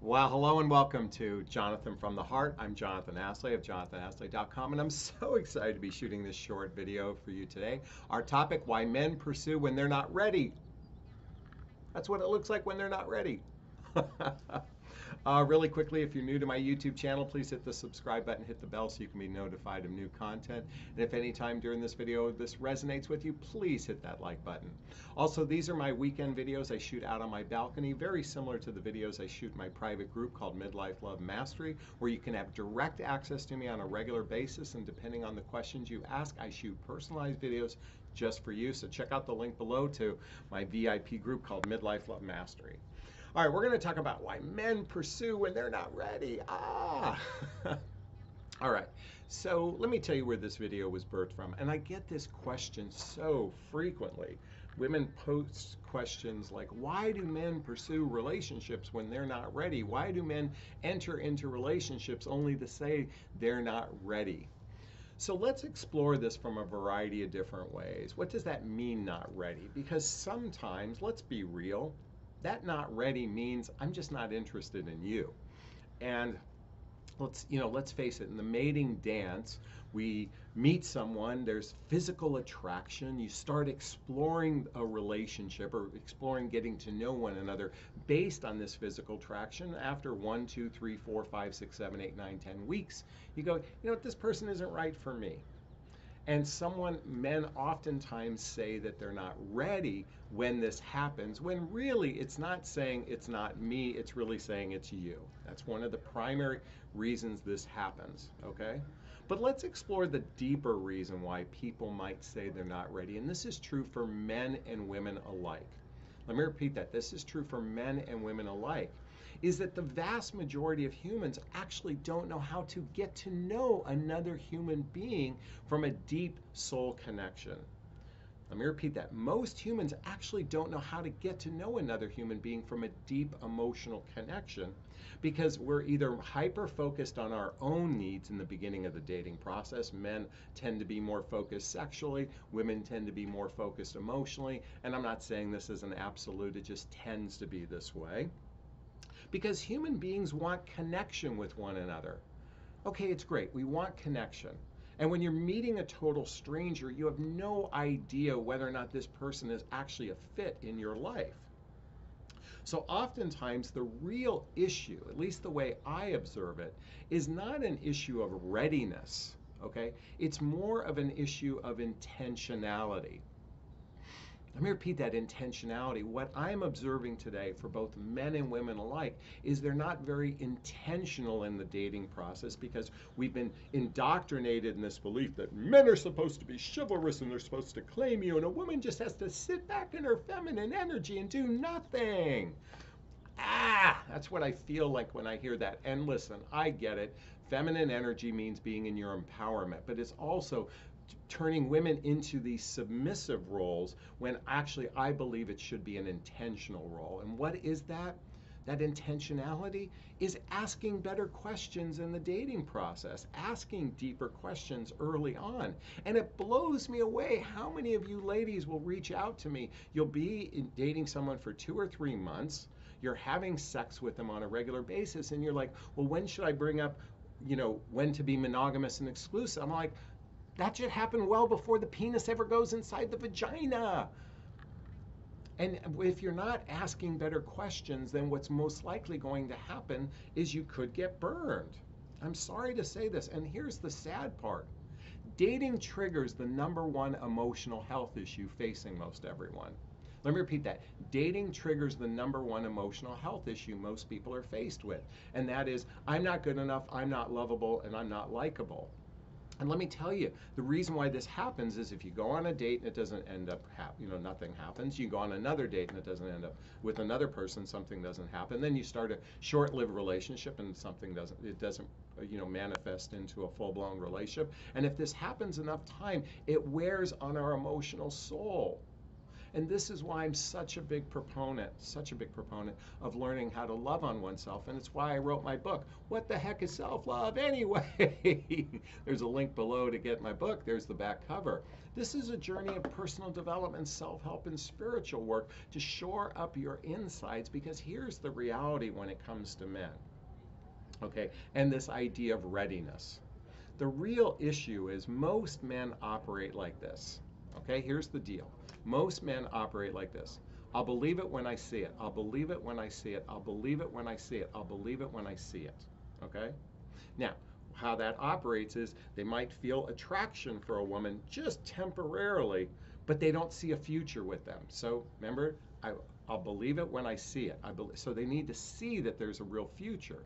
Well, hello and welcome to Jonathon from the Heart. I'm Jonathon Aslay of JonathonAslay.com, and I'm so excited to be shooting this short video for you today. Our topic, why men pursue when they're not ready. That's what it looks like when they're not ready. Really quickly, if you're new to my YouTube channel, please hit the subscribe button, hit the bell so you can be notified of new content. And if any time during this video this resonates with you, please hit that like button. Also, these are my weekend videos I shoot out on my balcony, very similar to the videos I shoot in my private group called Midlife Love Mastery, where you can have direct access to me on a regular basis, and depending on the questions you ask, I shoot personalized videos just for you. So check out the link below to my VIP group called Midlife Love Mastery. All right, we're going to talk about why men pursue when they're not ready. All right, so let me tell you where this video was birthed from. And I get this question so frequently. Women post questions like, why do men pursue relationships when they're not ready? Why do men enter into relationships only to say they're not ready? So let's explore this from a variety of different ways. What does that mean, not ready? Because sometimes, let's be real, that not ready means I'm just not interested in you. And let's face it, in the mating dance, we meet someone, there's physical attraction, you start exploring a relationship or exploring getting to know one another based on this physical attraction. After 1, 2, 3, 4, 5, 6, 7, 8, 9, 10 weeks, you go, you know what, this person isn't right for me. And men oftentimes say that they're not ready when this happens, when really it's not saying it's not me, it's really saying it's you. That's one of the primary reasons this happens, okay? But let's explore the deeper reason why people might say they're not ready, and this is true for men and women alike. Let me repeat that, this is true for men and women alike, is that the vast majority of humans actually don't know how to get to know another human being from a deep soul connection. Let me repeat that. Most humans actually don't know how to get to know another human being from a deep emotional connection because we're either hyper-focused on our own needs in the beginning of the dating process. Men tend to be more focused sexually. Women tend to be more focused emotionally. And I'm not saying this is an absolute. It just tends to be this way. Because human beings want connection with one another. Okay, it's great. We want connection. And when you're meeting a total stranger, you have no idea whether or not this person is actually a fit in your life. So oftentimes the real issue, at least the way I observe it, is not an issue of readiness, okay? It's more of an issue of intentionality. Let me repeat that, intentionality. What I'm observing today for both men and women alike is they're not very intentional in the dating process because we've been indoctrinated in this belief that men are supposed to be chivalrous and they're supposed to claim you, and a woman just has to sit back in her feminine energy and do nothing. That's what I feel like when I hear that. And listen, I get it. Feminine energy means being in your empowerment, but it's also turning women into these submissive roles when actually I believe it should be an intentional role. And what is that? That intentionality is asking better questions in the dating process, asking deeper questions early on. And it blows me away how many of you ladies will reach out to me. You'll be dating someone for 2 or 3 months. You're having sex with them on a regular basis. And you're like, well, when should I bring up, you know, when to be monogamous and exclusive? I'm like, that should happen well before the penis ever goes inside the vagina. And if you're not asking better questions, then what's most likely going to happen is you could get burned. I'm sorry to say this, and here's the sad part. Dating triggers the #1 emotional health issue facing most everyone. Let me repeat that. Dating triggers the #1 emotional health issue most people are faced with, and that is, I'm not good enough, I'm not lovable, and I'm not likable. And let me tell you, the reason why this happens is if you go on a date and it doesn't end up, nothing happens. You go on another date and it doesn't end up with another person, something doesn't happen. Then you start a short-lived relationship and it doesn't manifest into a full-blown relationship. And if this happens enough time, it wears on our emotional soul. And this is why I'm such a big proponent of learning how to love on oneself. And it's why I wrote my book, What the Heck is Self-Love Anyway? There's a link below to get my book. There's the back cover. This is a journey of personal development, self-help, and spiritual work to shore up your insides, because here's the reality when it comes to men, okay? And this idea of readiness. The real issue is most men operate like this, okay? Here's the deal. Most men operate like this. I'll believe it when I see it. I'll believe it when I see it. I'll believe it when I see it. I'll believe it when I see it, okay? Now, how that operates is they might feel attraction for a woman just temporarily, but they don't see a future with them. So remember, I'll believe it when I see it. So they need to see that there's a real future.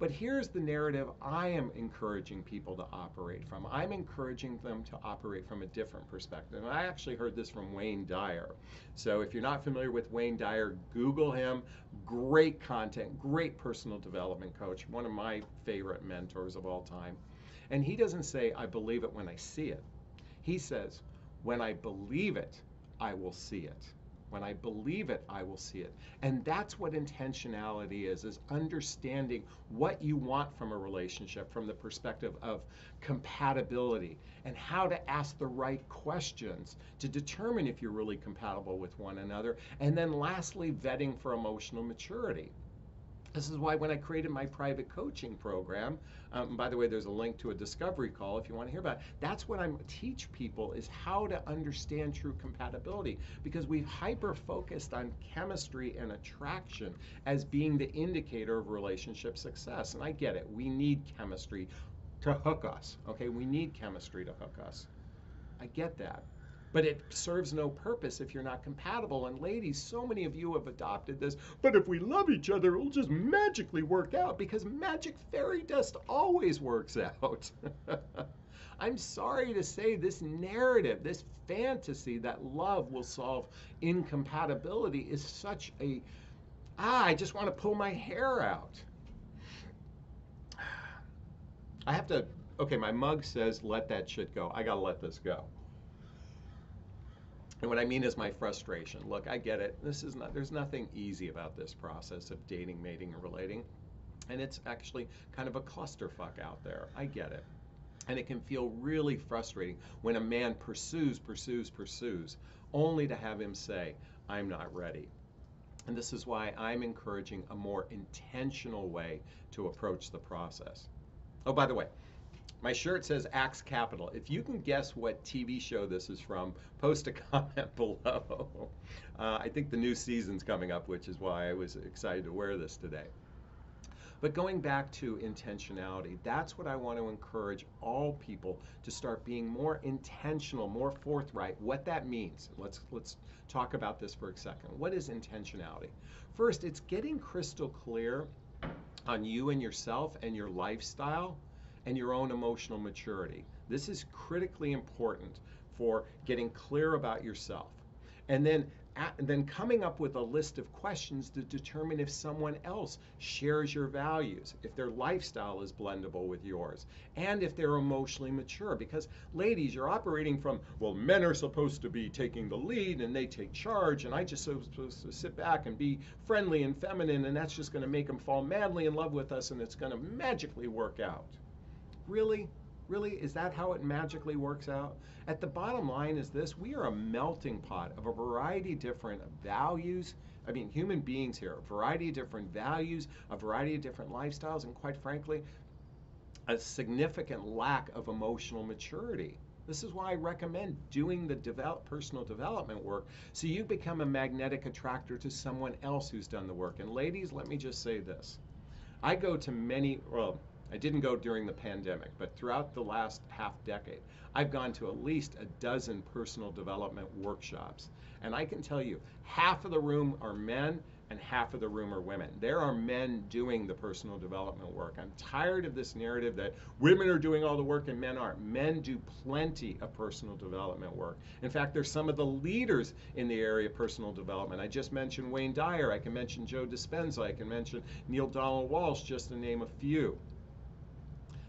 But here's the narrative I am encouraging people to operate from. I'm encouraging them to operate from a different perspective. And I actually heard this from Wayne Dyer. So if you're not familiar with Wayne Dyer, Google him. Great content, great personal development coach, one of my favorite mentors of all time. And he doesn't say, I believe it when I see it. He says, when I believe it, I will see it. When I believe it, I will see it. And that's what intentionality is understanding what you want from a relationship from the perspective of compatibility and how to ask the right questions to determine if you're really compatible with one another. And then lastly, vetting for emotional maturity. This is why when I created my private coaching program, by the way, there's a link to a discovery call if you want to hear about it. That's what I teach people, is how to understand true compatibility, because we've hyper-focused on chemistry and attraction as being the indicator of relationship success. And I get it. We need chemistry to hook us, okay? We need chemistry to hook us. I get that. But it serves no purpose if you're not compatible. And ladies, so many of you have adopted this, but if we love each other, it'll just magically work out, because magic fairy dust always works out. I'm sorry to say, this narrative, this fantasy that love will solve incompatibility is such a, I just want to pull my hair out. I have to, okay, my mug says, let that shit go. I got to let this go. And what I mean is my frustration. Look, I get it. There's nothing easy about this process of dating, mating, and relating. And it's actually kind of a clusterfuck out there. I get it. And it can feel really frustrating when a man pursues, only to have him say, I'm not ready. And this is why I'm encouraging a more intentional way to approach the process. Oh, by the way, my shirt says Axe Capital. If you can guess what TV show this is from, post a comment below. I think the new season's coming up, which is why I was excited to wear this today. But going back to intentionality, that's what I want to encourage all people to start being more intentional, more forthright. What that means, let's talk about this for a second. What is intentionality? First, it's getting crystal clear on you and yourself and your lifestyle and your own emotional maturity. This is critically important for getting clear about yourself. And then coming up with a list of questions to determine if someone else shares your values, if their lifestyle is blendable with yours, and if they're emotionally mature. Because ladies, you're operating from, well, men are supposed to be taking the lead and they take charge, and I just supposed to sit back and be friendly and feminine, and that's just going to make them fall madly in love with us, and it's going to magically work out. Really? Really? Is that how it magically works out? At the bottom line is this: we are a melting pot of a variety of different values. I mean, human beings here, a variety of different values, a variety of different lifestyles, and quite frankly, a significant lack of emotional maturity. This is why I recommend doing the personal development work, so you become a magnetic attractor to someone else who's done the work. And ladies, let me just say this. I go to many, well, I didn't go during the pandemic, but throughout the last half decade, I've gone to at least a dozen personal development workshops. And I can tell you, half of the room are men and half of the room are women. There are men doing the personal development work. I'm tired of this narrative that women are doing all the work and men aren't. Men do plenty of personal development work. In fact, they're some of the leaders in the area of personal development. I just mentioned Wayne Dyer. I can mention Joe Dispenza. I can mention Neil Donald Walsh, just to name a few.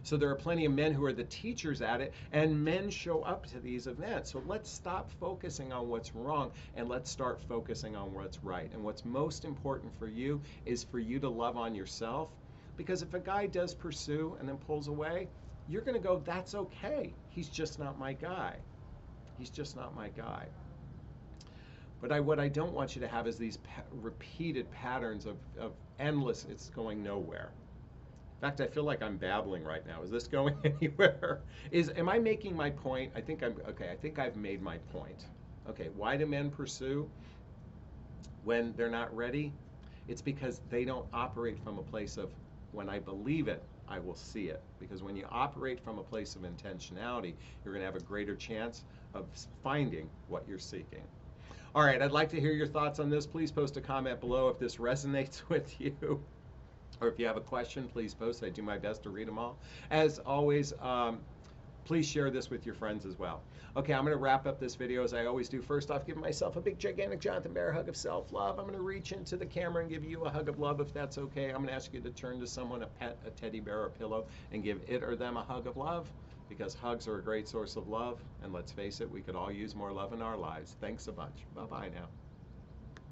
So there are plenty of men who are the teachers at it, and men show up to these events. So let's stop focusing on what's wrong and let's start focusing on what's right. And what's most important for you is for you to love on yourself, because if a guy does pursue and then pulls away, you're going to go, that's okay. He's just not my guy. He's just not my guy. But what I don't want you to have is these repeated patterns of endless, it's going nowhere. In fact, I feel like I'm babbling right now. Is this going anywhere? Am I making my point? I think I've made my point. Okay, why do men pursue when they're not ready? It's because they don't operate from a place of, when I believe it, I will see it. Because when you operate from a place of intentionality, you're going to have a greater chance of finding what you're seeking. All right, I'd like to hear your thoughts on this. Please post a comment below if this resonates with you. Or if you have a question, please post. I do my best to read them all. As always, please share this with your friends as well. Okay, I'm going to wrap up this video as I always do. First off, give myself a big, gigantic Jonathon Bear hug of self-love. I'm going to reach into the camera and give you a hug of love, if that's okay. I'm going to ask you to turn to someone, a pet, a teddy bear, or a pillow, and give it or them a hug of love, because hugs are a great source of love. And let's face it, we could all use more love in our lives. Thanks a bunch. Bye-bye now.